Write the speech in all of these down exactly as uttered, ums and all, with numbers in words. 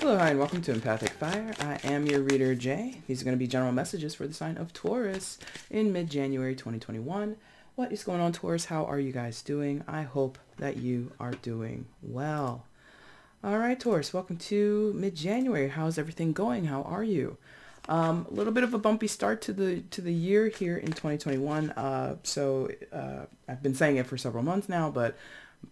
Hello, hi, and welcome to Empathic Fire. I am your reader, Jay. These are going to be general messages for the sign of Taurus in mid-January twenty twenty-one. What is going on, Taurus? How are you guys doing? I hope that you are doing well. All right, Taurus, welcome to mid-January. How's everything going? How are you? Um, a little bit of a bumpy start to the to the year here in twenty twenty-one. Uh, so uh, I've been saying it for several months now, but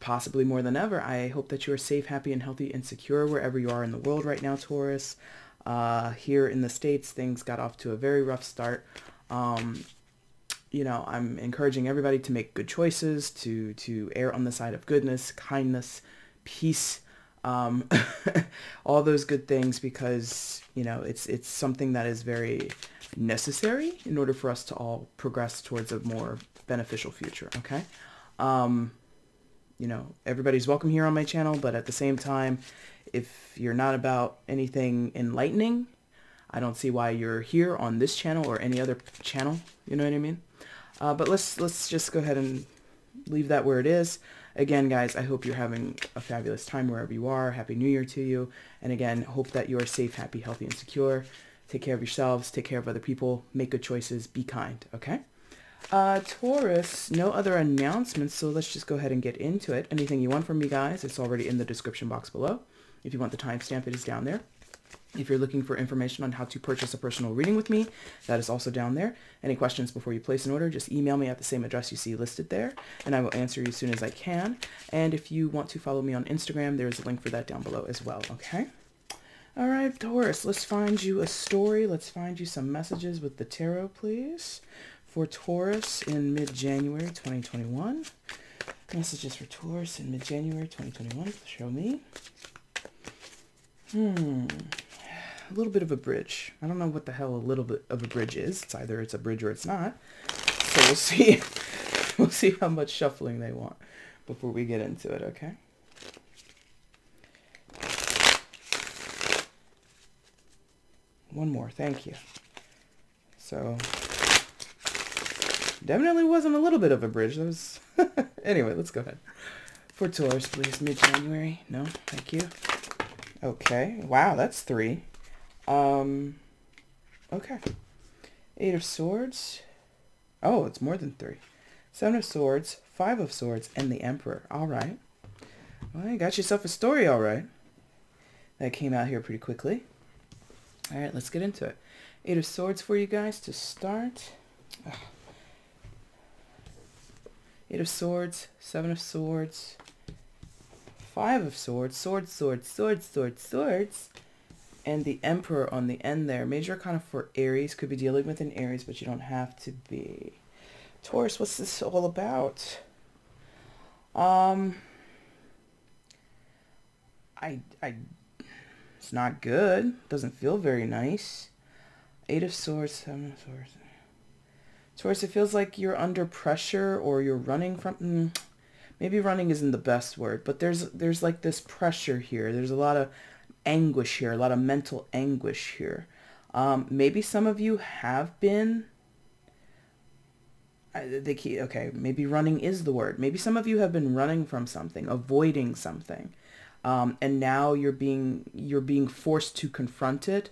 possibly more than ever, I hope that you are safe, happy, and healthy and secure wherever you are in the world right now, Taurus. Uh, here in the States, things got off to a very rough start. Um, you know, I'm encouraging everybody to make good choices, to to err on the side of goodness, kindness, peace, um, all those good things, because, you know, it's it's something that is very necessary in order for us to all progress towards a more beneficial future, okay? Um... You know, everybody's welcome here on my channel, but at the same time, if you're not about anything enlightening, I don't see why you're here on this channel or any other channel. You know what I mean? Uh, but let's let's just go ahead and leave that where it is. Again, guys, I hope you're having a fabulous time wherever you are. Happy New Year to you. And again, hope that you are safe, happy, healthy, and secure. Take care of yourselves. Take care of other people. Make good choices. Be kind. Okay? Uh, Taurus, no other announcements, so let's just go ahead and get into it. Anything you want from me, guys, it's already in the description box below. If you want the timestamp, it is down there. If you're looking for information on how to purchase a personal reading with me, that is also down there. Any questions before you place an order, just email me at the same address you see listed there, and I will answer you as soon as I can. And if you want to follow me on Instagram, there is a link for that down below as well, okay? All right, Taurus, let's find you a story. Let's find you some messages with the tarot, please. For Taurus in mid-January twenty twenty-one. Messages for Taurus in mid-January twenty twenty-one. Show me. Hmm. A little bit of a bridge. I don't know what the hell a little bit of a bridge is. It's either it's a bridge or it's not. So we'll see. We'll see how much shuffling they want before we get into it, okay? One more. Thank you. So... definitely wasn't a little bit of a bridge. That was anyway, let's go ahead. For Taurus, please, mid-January. No, thank you. Okay. Wow, that's three. Um Okay. Eight of Swords. Oh, it's more than three. Seven of Swords, Five of Swords, and the Emperor. All right. Well, you got yourself a story, all right. That came out here pretty quickly. All right, let's get into it. Eight of Swords for you guys to start. Ugh. Eight of Swords, Seven of Swords, Five of Swords, Swords, Swords, Swords, Swords, Swords, and the Emperor on the end there. Major Arcana for Aries. Could be dealing with an Aries, but you don't have to be. Taurus, what's this all about? Um, I, I, it's not good. Doesn't feel very nice. Eight of Swords, Seven of Swords. Taurus, it feels like you're under pressure or you're running from, mm, maybe running isn't the best word, but there's there's like this pressure here. There's a lot of anguish here, a lot of mental anguish here. Um, maybe some of you have been, I, they keep, okay, maybe running is the word. Maybe some of you have been running from something, avoiding something, um, and now you're being you're being forced to confront it.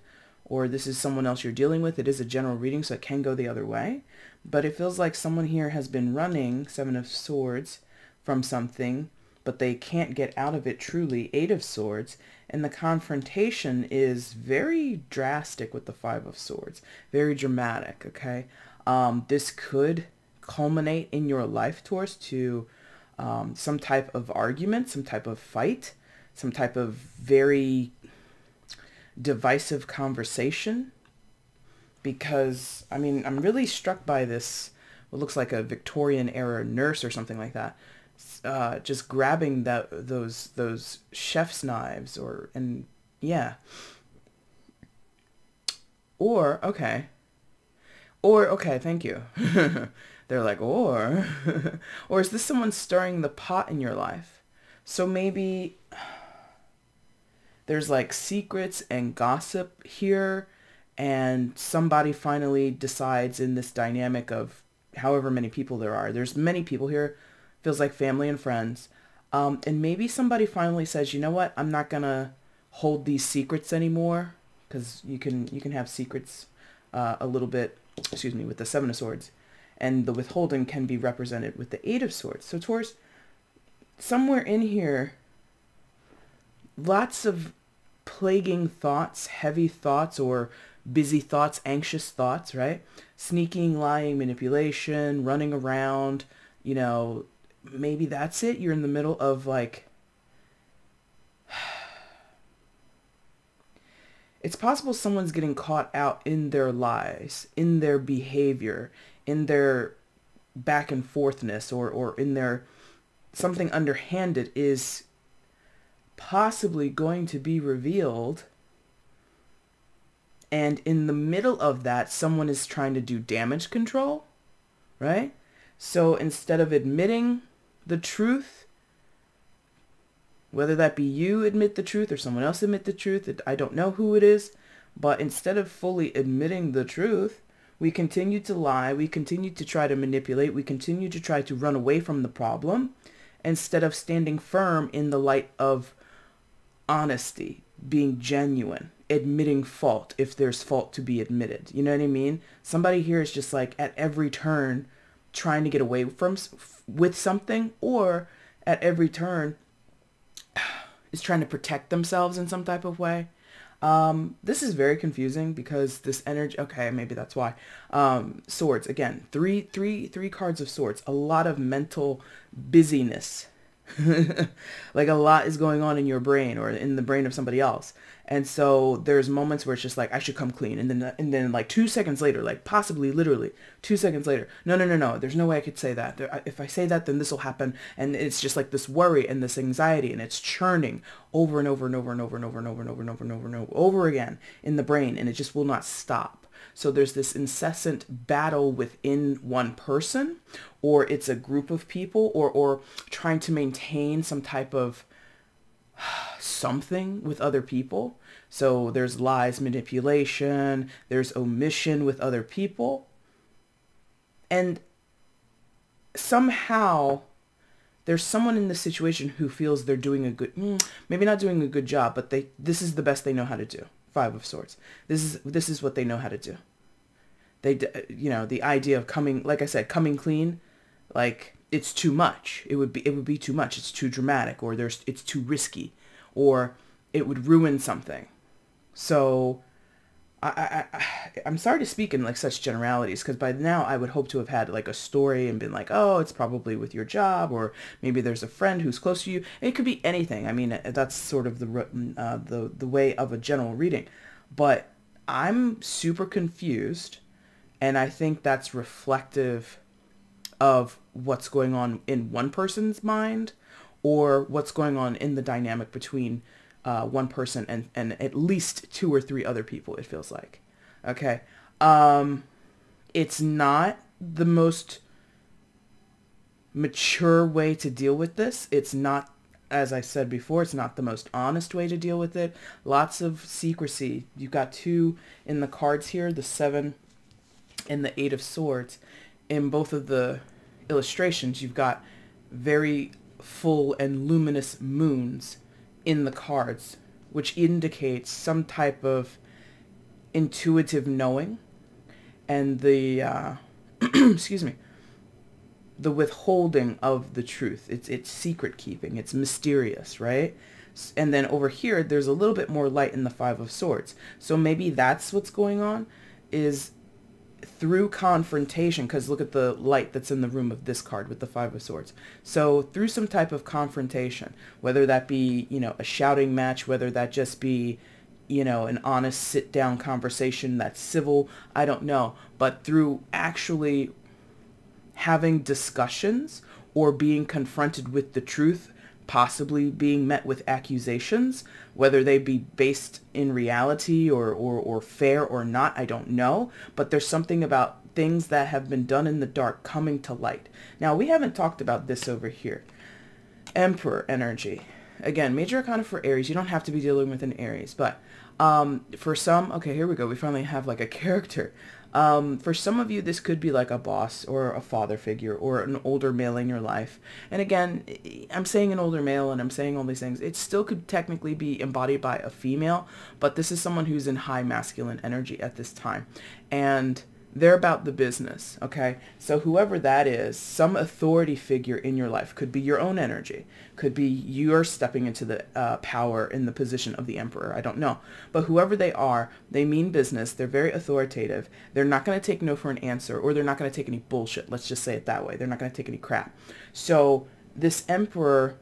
Or this is someone else you're dealing with. It is a general reading, so it can go the other way. But it feels like someone here has been running, Seven of Swords, from something, but they can't get out of it truly, Eight of Swords. And the confrontation is very drastic with the Five of Swords, very dramatic, okay? Um, this could culminate in your life, Taurus, to um, some type of argument, some type of fight, some type of very... divisive conversation, because I mean I'm really struck by this what looks like a Victorian era nurse or something like that, uh, just grabbing that those those chef's knives or and yeah or okay or okay thank you they're like or or is this someone stirring the pot in your life? So maybe there's like secrets and gossip here, and somebody finally decides in this dynamic of however many people there are. There's many people here, feels like family and friends. Um, and maybe somebody finally says, you know what, I'm not gonna hold these secrets anymore, because you can you can have secrets uh, a little bit, excuse me, with the Seven of Swords, and the withholding can be represented with the Eight of Swords. So Taurus, somewhere in here, lots of plaguing thoughts, heavy thoughts, or busy thoughts, anxious thoughts, right? Sneaking, lying, manipulation, running around, you know, maybe that's it. You're in the middle of, like, it's possible someone's getting caught out in their lies, in their behavior, in their back and forthness, or, or in their, something underhanded is possibly going to be revealed. And in the middle of that, someone is trying to do damage control, right? So instead of admitting the truth, whether that be you admit the truth or someone else admit the truth, I don't know who it is, but instead of fully admitting the truth, we continue to lie, we continue to try to manipulate, we continue to try to run away from the problem instead of standing firm in the light of honesty, being genuine, admitting fault if there's fault to be admitted. You know what I mean? Somebody here is just like at every turn trying to get away from with something, or at every turn is trying to protect themselves in some type of way. Um, this is very confusing because this energy, okay, maybe that's why. Um, swords, again, three, three, three cards of swords, a lot of mental busyness. Like a lot is going on in your brain or in the brain of somebody else. And so there's moments where it's just like, I should come clean. And then, and then like two seconds later, like possibly literally two seconds later, no, no, no, no, there's no way I could say that. There, if I say that, then this will happen. And it's just like this worry and this anxiety, and it's churning over and over and over and over and over and over and over and over and over and over, over again in the brain. And it just will not stop. So there's this incessant battle within one person, or it's a group of people, or, or trying to maintain some type of something with other people. So there's lies, manipulation, there's omission with other people. And somehow there's someone in this situation who feels they're doing a good, maybe not doing a good job, but they, this is the best they know how to do. Five of Swords. This is, this is what they know how to do. They, you know, the idea of coming, like I said, coming clean, like it's too much. It would be, it would be too much. It's too dramatic, or there's, it's too risky, or it would ruin something. So I, I, I I'm sorry to speak in like such generalities, because by now I would hope to have had like a story and been like, oh, it's probably with your job, or maybe there's a friend who's close to you. And it could be anything. I mean, that's sort of the uh, the the way of a general reading, but I'm super confused, and I think that's reflective of what's going on in one person's mind, or what's going on in the dynamic between uh, one person and and at least two or three other people. It feels like. Okay. Um, it's not the most mature way to deal with this. It's not, as I said before, it's not the most honest way to deal with it. Lots of secrecy. You've got two in the cards here, the Seven and the Eight of Swords. In both of the illustrations, you've got very full and luminous moons in the cards, which indicates some type of intuitive knowing, and the uh, excuse me, the withholding of the truth. It's it's secret keeping. It's mysterious, right? And then over here, there's a little bit more light in the Five of Swords. So maybe that's what's going on, is through confrontation. Because look at the light that's in the room of this card with the Five of Swords. So through some type of confrontation, whether that be, you know, a shouting match, whether that just be, you know, an honest sit-down conversation that's civil, I don't know. But through actually having discussions or being confronted with the truth, possibly being met with accusations, whether they be based in reality or, or, or fair or not, I don't know. But there's something about things that have been done in the dark coming to light. Now, we haven't talked about this over here. Emperor energy. Again, major arcana for Aries. You don't have to be dealing with an Aries, but Um, for some, okay, here we go. We finally have like a character. Um, for some of you, this could be like a boss or a father figure or an older male in your life. And again, I'm saying an older male and I'm saying all these things. It still could technically be embodied by a female, but this is someone who's in high masculine energy at this time. And they're about the business, okay? So whoever that is, some authority figure in your life, could be your own energy, could be you're stepping into the uh, power in the position of the emperor, I don't know. But whoever they are, they mean business, they're very authoritative, they're not gonna take no for an answer, or they're not gonna take any bullshit, let's just say it that way, they're not gonna take any crap. So this emperor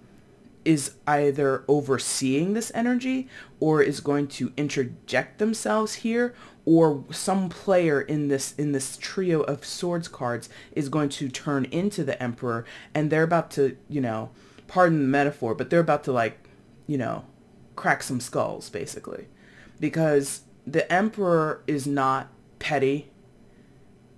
is either overseeing this energy, or is going to interject themselves here, or some player in this in this trio of swords cards is going to turn into the emperor, and they're about to, you know, pardon the metaphor, but they're about to, like, you know, crack some skulls, basically. Because the emperor is not petty.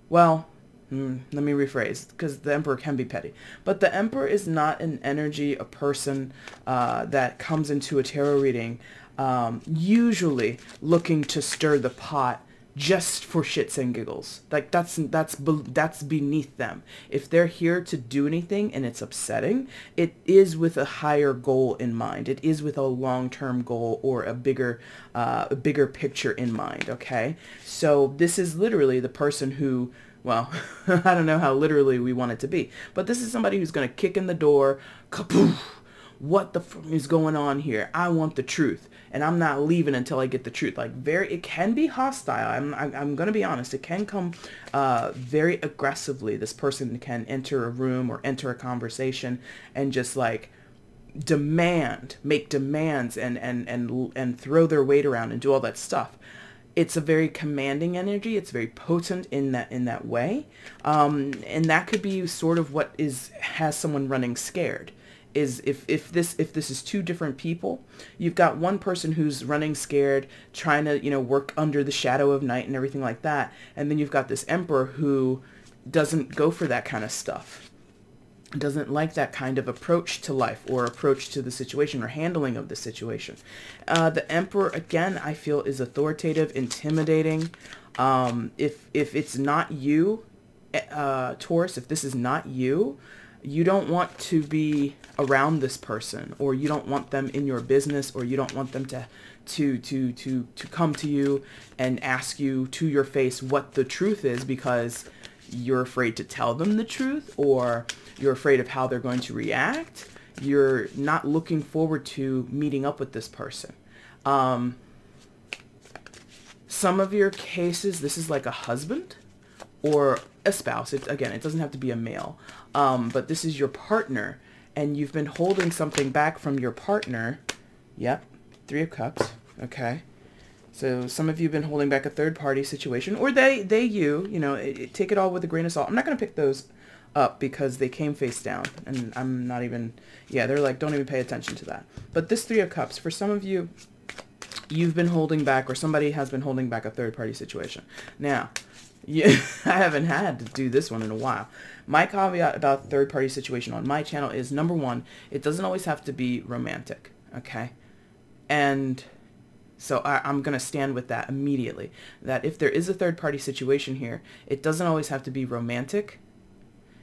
Well, hmm, let me rephrase, because the emperor can be petty. But the emperor is not an energy, a person uh, that comes into a tarot reading Um, usually looking to stir the pot just for shits and giggles. Like that's that's that's beneath them. If they're here to do anything and it's upsetting, it is with a higher goal in mind. It is with a long-term goal or a bigger uh, a bigger picture in mind. Okay, so this is literally the person who, well, I don't know how literally we want it to be, but this is somebody who's going to kick in the door, kapoof. What the f is going on here? I want the truth, and I'm not leaving until I get the truth. Like, very, it can be hostile. I'm, I'm, I'm gonna be honest. It can come uh, very aggressively. This person can enter a room or enter a conversation and just like demand, make demands, and and and and throw their weight around and do all that stuff. It's a very commanding energy. It's very potent in that in that way, um, and that could be sort of what is has someone running scared. Is if, if this if this is two different people, you've got one person who's running scared, trying to, you know, work under the shadow of night and everything like that, and then you've got this emperor who doesn't go for that kind of stuff, doesn't like that kind of approach to life or approach to the situation or handling of the situation. Uh, the emperor, again, I feel is authoritative, intimidating. Um, if, if it's not you, uh, Taurus, if this is not you, you don't want to be around this person, or you don't want them in your business, or you don't want them to to to to to come to you and ask you to your face what the truth is, because you're afraid to tell them the truth, or you're afraid of how they're going to react. You're not looking forward to meeting up with this person. Um, some of your cases, this is like a husband or a spouse. It, again, it doesn't have to be a male, um, but this is your partner, and you've been holding something back from your partner. Yep, Three of Cups. Okay, so some of you have been holding back a third-party situation, or they, they, you, you know, it, it, take it all with a grain of salt. I'm not going to pick those up because they came face down, and I'm not even, yeah, they're like, don't even pay attention to that. But this Three of Cups, for some of you, you've been holding back, or somebody has been holding back a third-party situation. Now, yeah, I haven't had to do this one in a while. My caveat about third-party situation on my channel is, number one, it doesn't always have to be romantic, okay? And so I, I'm going to stand with that immediately, that if there is a third-party situation here, it doesn't always have to be romantic.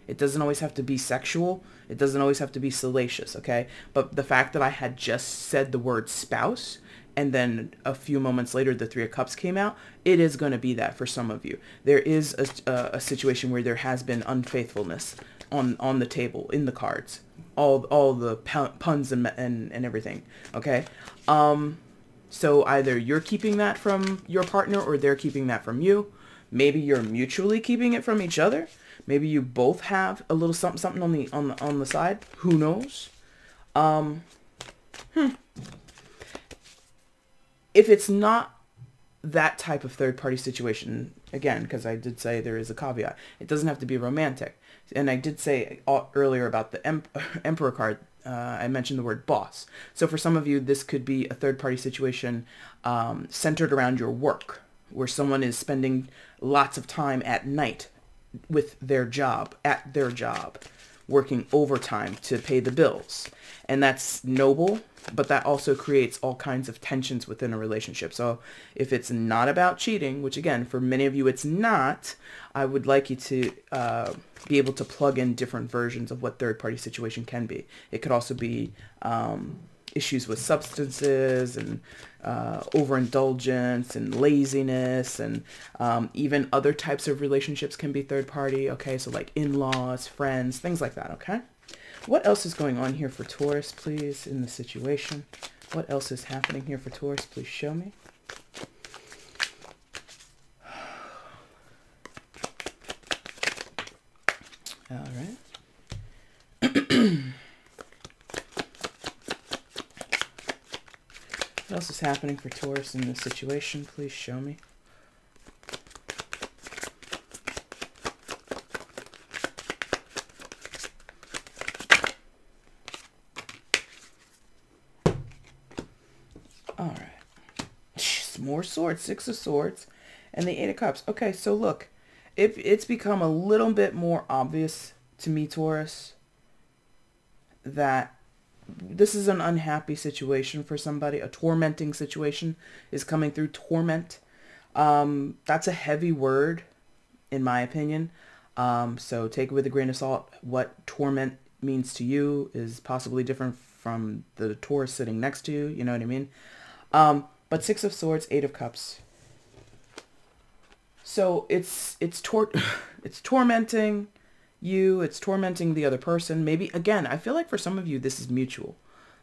It doesn't always have to be sexual. It doesn't always have to be salacious, okay? But the fact that I had just said the word spouse, and then a few moments later, the Three of Cups came out, it is going to be that for some of you. There is a, a, a situation where there has been unfaithfulness on, on the table, in the cards, all, all the puns and, and, and everything, okay? Um, so either you're keeping that from your partner, or they're keeping that from you. Maybe you're mutually keeping it from each other. Maybe you both have a little something, something on the, on the, on the side. Who knows? Um, hmm. If it's not that type of third-party situation, again, because I did say there is a caveat, it doesn't have to be romantic. And I did say all, earlier about the em Emperor card, uh, I mentioned the word boss. So for some of you, this could be a third-party situation um, centered around your work, where someone is spending lots of time at night with their job, at their job. working overtime to pay the bills. And that's noble, but that also creates all kinds of tensions within a relationship. So if it's not about cheating, which again, for many of you, it's not, I would like you to uh, be able to plug in different versions of what third party situation can be. It could also be um, issues with substances and uh, overindulgence and laziness, and um, even other types of relationships can be third party. Okay. So like in-laws, friends, things like that. Okay. What else is going on here for Taurus, please, in the situation? What else is happening here for Taurus? Please show me. All right. What else is happening for Taurus in this situation? Please show me. More swords, six of swords, and the eight of cups. Okay, so look, if it's become a little bit more obvious to me, Taurus, that this is an unhappy situation for somebody. A tormenting situation is coming through. Torment. Um, that's a heavy word, in my opinion. Um, so take it with a grain of salt. What torment means to you is possibly different from the Taurus sitting next to you. You know what I mean? Um, But six of swords, eight of cups. So it's it's tor it's tormenting you. It's tormenting the other person. Maybe again, I feel like for some of you, this is mutual.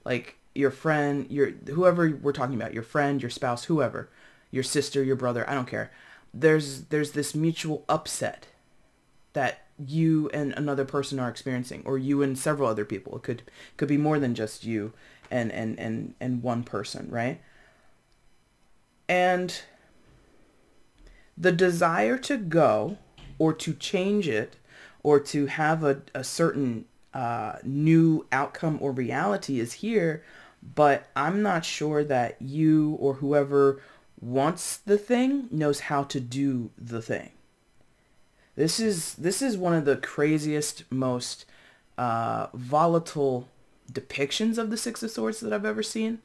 Like your friend, your whoever we're talking about, your friend, your spouse, whoever, your sister, your brother. I don't care. There's there's this mutual upset that you and another person are experiencing, or you and several other people. It could could be more than just you and and and and one person, right? And the desire to go or to change it or to have a, a certain uh, new outcome or reality is here, but I'm not sure that you or whoever wants the thing knows how to do the thing. This is, this is one of the craziest, most uh, volatile depictions of the Six of Swords that I've ever seen.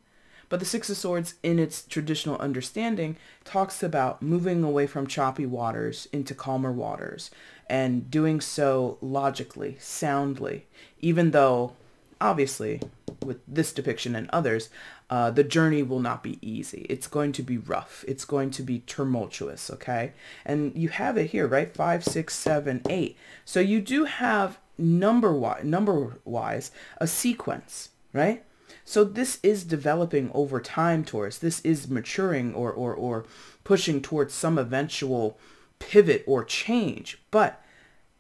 But the Six of Swords, in its traditional understanding, talks about moving away from choppy waters into calmer waters and doing so logically, soundly, even though, obviously, with this depiction and others, uh, the journey will not be easy. It's going to be rough. It's going to be tumultuous, okay? And you have it here, right? Five, six, seven, eight. So you do have number-wise, number-wise, a sequence, right? So this is developing over time, Taurus. This is maturing or, or, or pushing towards some eventual pivot or change. But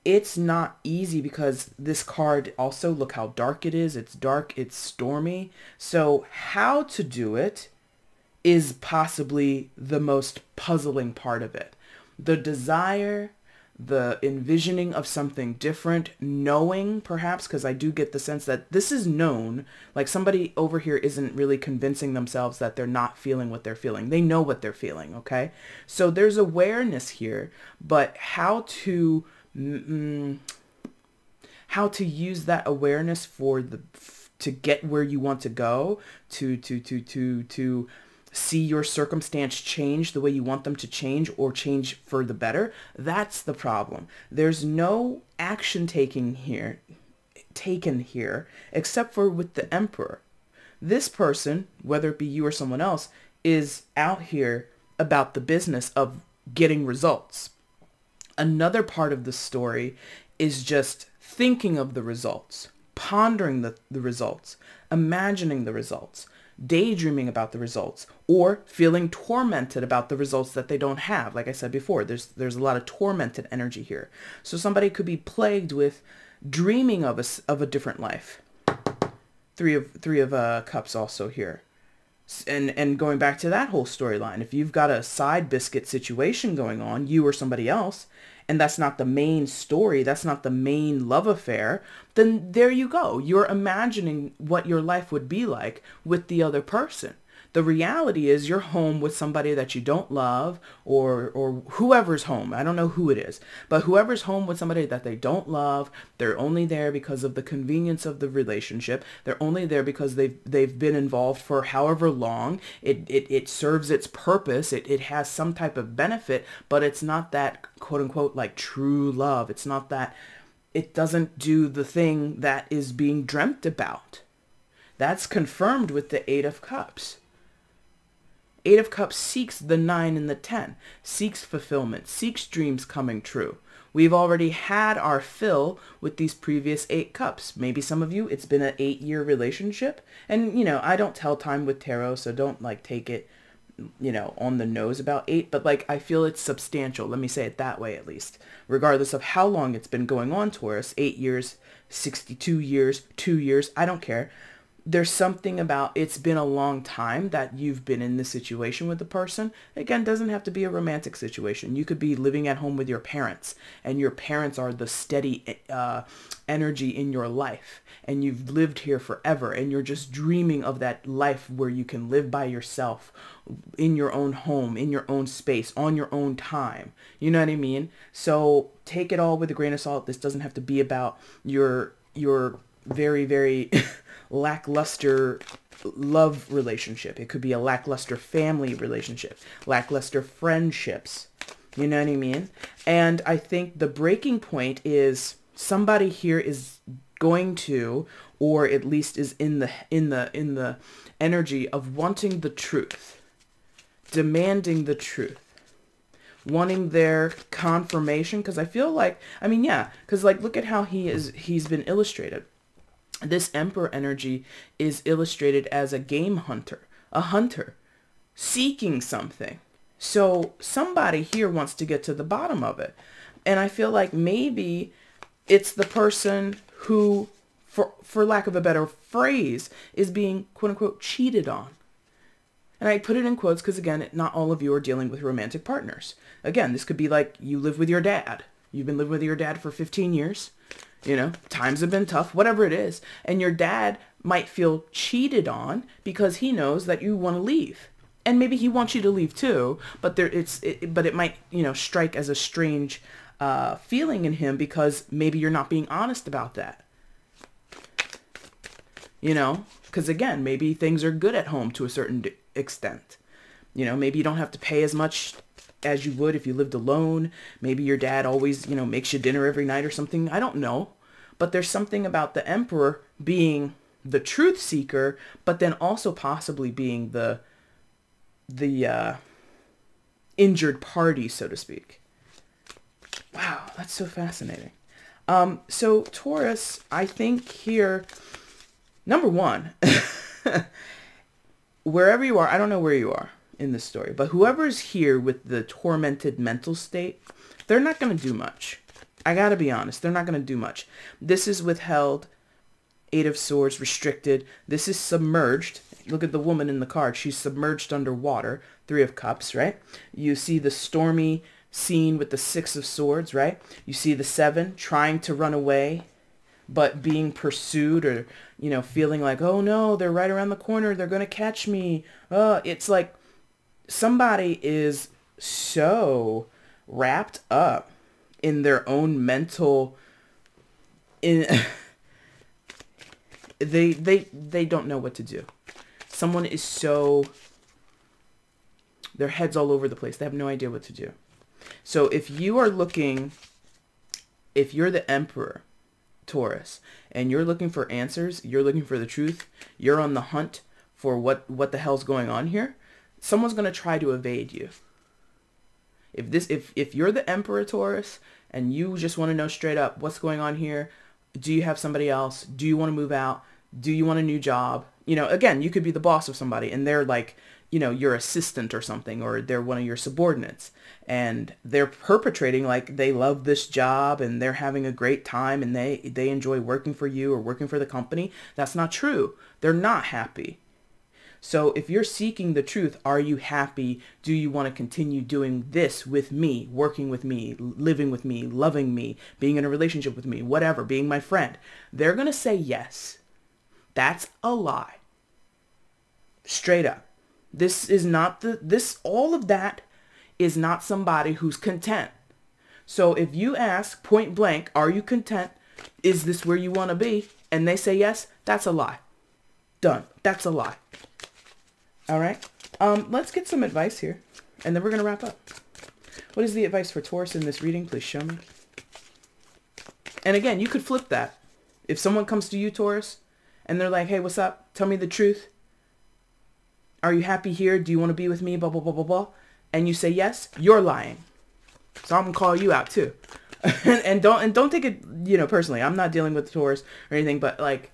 it's not easy because this card also, look how dark it is. It's dark, it's stormy. So how to do it is possibly the most puzzling part of it. The desire, the envisioning of something different, knowing perhaps, because I do get the sense that this is known, like somebody over here isn't really convincing themselves that they're not feeling what they're feeling. They know what they're feeling, okay? So there's awareness here, but how to mm, how to use that awareness for the to get where you want to go, to to to to to see your circumstance change the way you want them to change or change for the better. That's the problem. There's no action taking here, taken here, except for with the Emperor. This person, whether it be you or someone else, is out here about the business of getting results. Another part of the story is just thinking of the results, pondering the, the results, imagining the results, daydreaming about the results, or feeling tormented about the results that they don't have. Like I said before, there's there's a lot of tormented energy here. So somebody could be plagued with dreaming of a, of a different life. Three of three of uh, cups also here. And, and going back to that whole storyline, if you've got a side biscuit situation going on, you or somebody else, and that's not the main story, that's not the main love affair, then there you go. You're imagining what your life would be like with the other person. The reality is you're home with somebody that you don't love, or or whoever's home. I don't know who it is, but whoever's home with somebody that they don't love, they're only there because of the convenience of the relationship. They're only there because they've, they've been involved for however long. It, it, it serves its purpose. It, it has some type of benefit, but it's not that quote unquote like true love. It's not that, it doesn't do the thing that is being dreamt about. That's confirmed with the Eight of Cups. Eight of Cups seeks the nine and the ten, seeks fulfillment, seeks dreams coming true. We've already had our fill with these previous eight cups. Maybe some of you, it's been an eight year relationship. And, you know, I don't tell time with tarot, so don't like take it, you know, on the nose about eight, but like, I feel it's substantial. Let me say it that way, at least, regardless of how long it's been going on, Taurus, eight years, sixty-two years, two years, I don't care. There's something about it's been a long time that you've been in this situation with the person. Again, doesn't have to be a romantic situation. You could be living at home with your parents, and your parents are the steady uh, energy in your life, and you've lived here forever, and you're just dreaming of that life where you can live by yourself in your own home, in your own space, on your own time. You know what I mean? So take it all with a grain of salt. This doesn't have to be about your, your very, very... lackluster love relationship. It could be a lackluster family relationship, lackluster friendships. You know what I mean? And I think the breaking point is somebody here is going to, or at least is in the, in the, in the energy of wanting the truth, demanding the truth, wanting their confirmation. Cause I feel like, I mean, yeah. Cause like, look at how he is, he's been illustrated. This Emperor energy is illustrated as a game hunter, a hunter seeking something. So somebody here wants to get to the bottom of it. And I feel like maybe it's the person who, for, for lack of a better phrase, is being quote unquote cheated on. And I put it in quotes because, again, not all of you are dealing with romantic partners. Again, this could be like you live with your dad. You've been living with your dad for fifteen years. You know, times have been tough, whatever it is. And your dad might feel cheated on because he knows that you want to leave. And maybe he wants you to leave too, but there it's, it, but it might, you know, strike as a strange uh, feeling in him because maybe you're not being honest about that. You know, because again, maybe things are good at home to a certain extent. You know, maybe you don't have to pay as much as you would if you lived alone. Maybe your dad always, you know, makes you dinner every night or something. I don't know. But there's something about the Emperor being the truth seeker, but then also possibly being the, the uh, injured party, so to speak. Wow, that's so fascinating. Um, so Taurus, I think here, number one, wherever you are, I don't know where you are in this story, but whoever's here with the tormented mental state, they're not going to do much. I got to be honest. They're not going to do much. This is withheld, Eight of Swords, restricted. This is submerged. Look at the woman in the card. She's submerged underwater. Three of Cups, right? You see the stormy scene with the Six of Swords, right? You see the Seven trying to run away, but being pursued, or, you know, feeling like, oh no, they're right around the corner. They're going to catch me. Uh, it's like, somebody is so wrapped up in their own mental, in they they they don't know what to do. Someone is so, their head's all over the place. They have no idea what to do. So if you are looking, if you're the Emperor, Taurus, and you're looking for answers, you're looking for the truth, you're on the hunt for what what the hell's going on here, someone's going to try to evade you. If this, if, if you're the Emperor, Taurus, and you just want to know straight up what's going on here, do you have somebody else? Do you want to move out? Do you want a new job? You know, again, you could be the boss of somebody and they're like, you know, your assistant or something, or they're one of your subordinates, and they're perpetrating like they love this job and they're having a great time and they, they enjoy working for you or working for the company. That's not true. They're not happy. So if you're seeking the truth, are you happy? Do you want to continue doing this with me, working with me, living with me, loving me, being in a relationship with me, whatever, being my friend? They're going to say yes. That's a lie. Straight up. This is not the, this, all of that is not somebody who's content. So if you ask point blank, are you content? Is this where you want to be? And they say yes, that's a lie. Done. That's a lie. All right. Um, let's get some advice here and then we're going to wrap up. What is the advice for Taurus in this reading? Please show me. And again, you could flip that. If someone comes to you, Taurus, and they're like, hey, what's up? Tell me the truth. Are you happy here? Do you want to be with me? Blah, blah, blah, blah, blah. And you say yes, you're lying. So I'm going to call you out too. and, and don't, and don't take it, you know, personally. I'm not dealing with Taurus or anything, but like,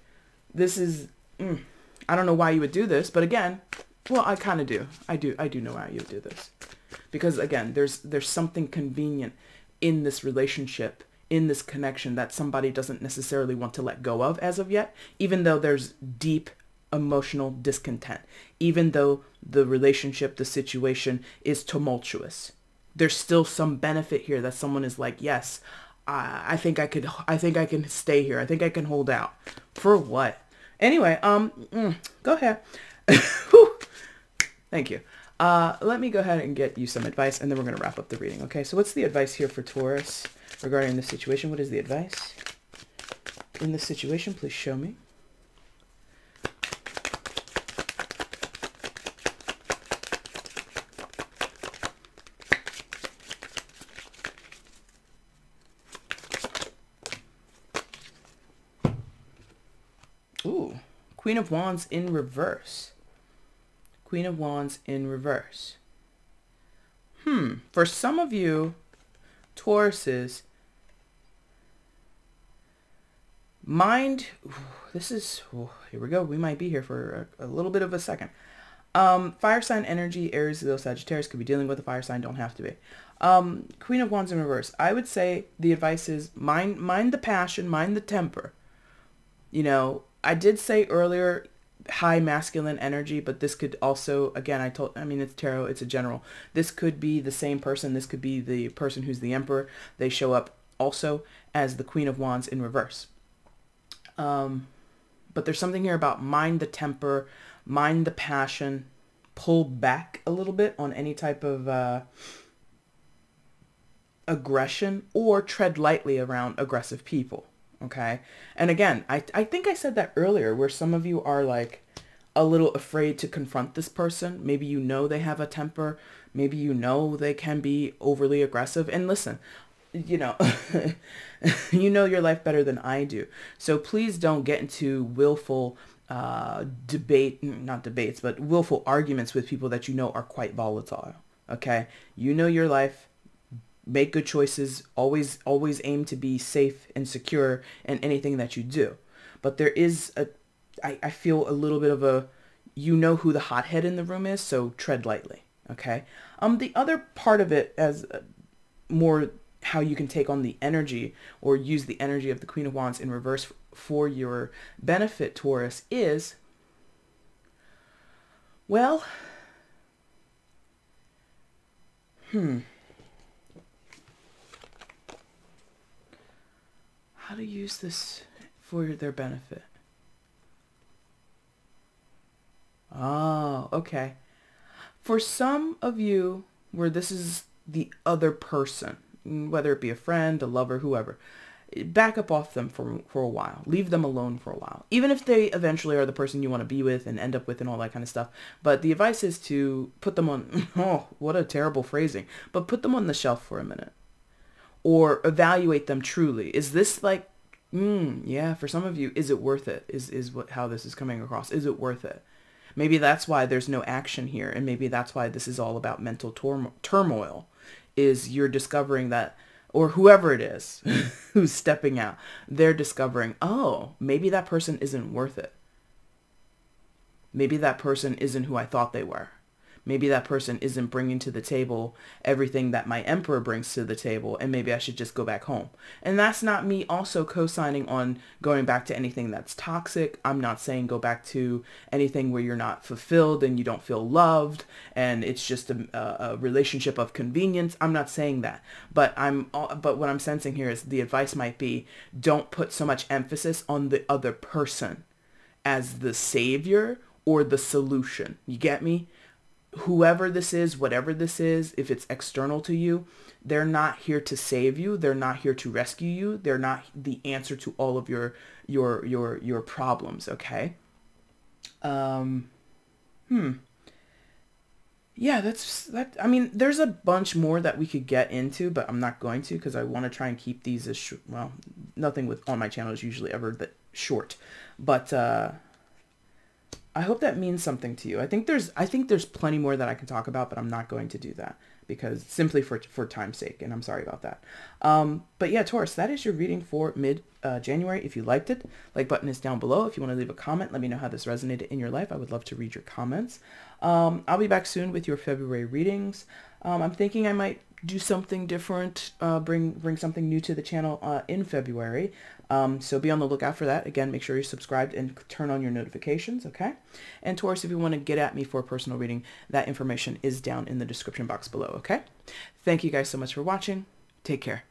this is, mm, I don't know why you would do this, but again, well, I kind of do. I do. I do know why you would do this, because again, there's, there's something convenient in this relationship, in this connection that somebody doesn't necessarily want to let go of as of yet, even though there's deep emotional discontent, even though the relationship, the situation is tumultuous. There's still some benefit here that someone is like, yes, I, I think I could, I think I can stay here. I think I can hold out for what? Anyway, um, mm, go ahead. Thank you. Uh, let me go ahead and get you some advice and then we're going to wrap up the reading. Okay. So what's the advice here for Taurus regarding this situation? What is the advice in this situation? Please show me. Queen of Wands in reverse. Queen of Wands in reverse. Hmm. For some of you, Tauruses, mind, ooh, this is, ooh, here we go. We might be here for a, a little bit of a second. Um, fire sign energy, Aries, Leo, Sagittarius could be dealing with a fire sign. Don't have to be. Um, Queen of Wands in reverse. I would say the advice is mind, mind the passion, mind the temper, you know. I did say earlier, high masculine energy, but this could also, again, I told, I mean, it's tarot, it's a general. This could be the same person. This could be the person who's the emperor. They show up also as the Queen of Wands in reverse. Um, but there's something here about mind the temper, mind the passion, pull back a little bit on any type of uh, aggression, or tread lightly around aggressive people. Okay. And again, I, I think I said that earlier where some of you are like a little afraid to confront this person. Maybe you know they have a temper. Maybe you know they can be overly aggressive. And listen, you know, you know your life better than I do. So please don't get into willful uh, debate, not debates, but willful arguments with people that you know are quite volatile. Okay. You know your life. Make good choices, always, always aim to be safe and secure in anything that you do. But there is a, I, I feel a little bit of a, you know who the hothead in the room is, so tread lightly. Okay. Um, the other part of it as more how you can take on the energy or use the energy of the Queen of Wands in reverse for your benefit, Taurus, is, well, hmm. how to use this for their benefit. Oh, okay. For some of you where this is the other person, whether it be a friend, a lover, whoever, back up off them for, for a while. Leave them alone for a while, even if they eventually are the person you want to be with and end up with and all that kind of stuff. But the advice is to put them on, oh, what a terrible phrasing, but put them on the shelf for a minute. Or evaluate them truly. Is this like, mm, yeah, for some of you, is it worth it? Is, is what, how this is coming across. Is it worth it? Maybe that's why there's no action here. And maybe that's why this is all about mental tur turmoil is you're discovering that, or whoever it is who's stepping out, they're discovering, oh, maybe that person isn't worth it. Maybe that person isn't who I thought they were. Maybe that person isn't bringing to the table everything that my emperor brings to the table, and maybe I should just go back home. And that's not me also co-signing on going back to anything that's toxic. I'm not saying go back to anything where you're not fulfilled and you don't feel loved and it's just a, a relationship of convenience. I'm not saying that, but I'm, but what I'm sensing here is the advice might be don't put so much emphasis on the other person as the savior or the solution. You get me? whoever this is, whatever this is, if it's external to you, they're not here to save you. They're not here to rescue you. They're not the answer to all of your, your, your, your problems. Okay. Um, hmm. Yeah, that's that. I mean, there's a bunch more that we could get into, but I'm not going to, because I want to try and keep these as short. Well, nothing with on my channel is usually ever that short, but, uh, I hope that means something to you. I think there's, I think there's plenty more that I can talk about, but I'm not going to do that because simply for, for time's sake. And I'm sorry about that. Um, but yeah, Taurus, that is your reading for mid uh, January. If you liked it, like button is down below. If you want to leave a comment, let me know how this resonated in your life. I would love to read your comments. Um, I'll be back soon with your February readings. Um, I'm thinking I might do something different, uh, bring, bring something new to the channel, uh, in February. Um, so be on the lookout for that. Again, make sure you're subscribed and turn on your notifications. Okay. And Taurus, if you want to get at me for a personal reading, that information is down in the description box below. Okay. Thank you guys so much for watching. Take care.